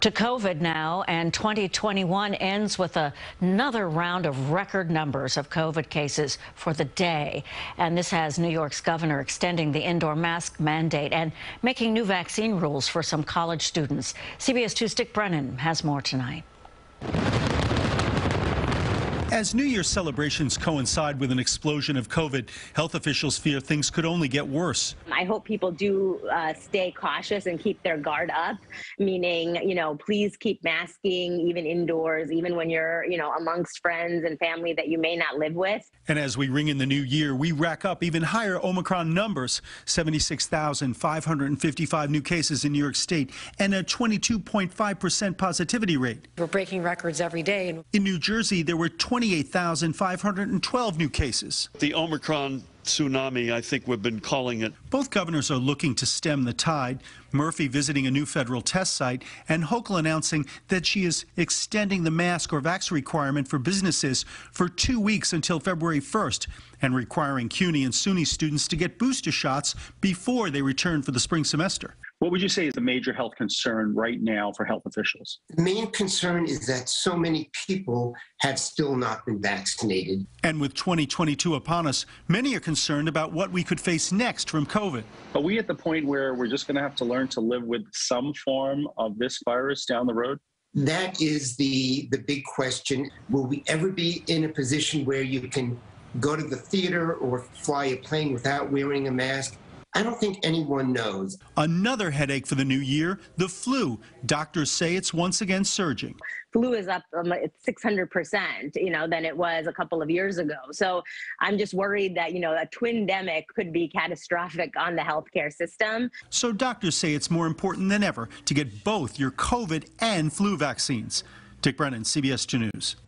to COVID now, and 2021 ends with another round of record numbers of COVID cases for the day. And this has New York's governor extending the indoor mask mandate and making new vaccine rules for some college students. CBS 2's Dick Brennan has more tonight. As New Year's celebrations coincide with an explosion of COVID, health officials fear things could only get worse. I hope people do stay cautious and keep their guard up, meaning, you know, please keep masking, even indoors, even when you're, you know, amongst friends and family that you may not live with. And as we ring in the new year, we rack up even higher Omicron numbers, 76,555 new cases in New York State and a 22.5% positivity rate. We're breaking records every day. In New Jersey, there were 28,512 new cases. The Omicron tsunami, I think we've been calling it. Both governors are looking to stem the tide, Murphy visiting a new federal test site, and Hochul announcing that she is extending the mask or vax requirement for businesses for 2 weeks until February 1st, and requiring CUNY and SUNY students to get booster shots before they return for the spring semester. What would you say is the major health concern right now for health officials? The main concern is that so many people have still not been vaccinated. And with 2022 upon us, many are concerned about what we could face next from COVID. Are we at the point where we're just going to have to learn to live with some form of this virus down the road? That is the big question. Will we ever be in a position where you can go to the theater or fly a plane without wearing a mask? I don't think anyone knows. Another headache for the new year, the flu. Doctors say it's once again surging. Flu is up 600%, you know, than it was a couple of years ago. So I'm just worried that, you know, a twindemic could be catastrophic on the healthcare system. So doctors say it's more important than ever to get both your COVID and flu vaccines. Dick Brennan, CBS 2 News.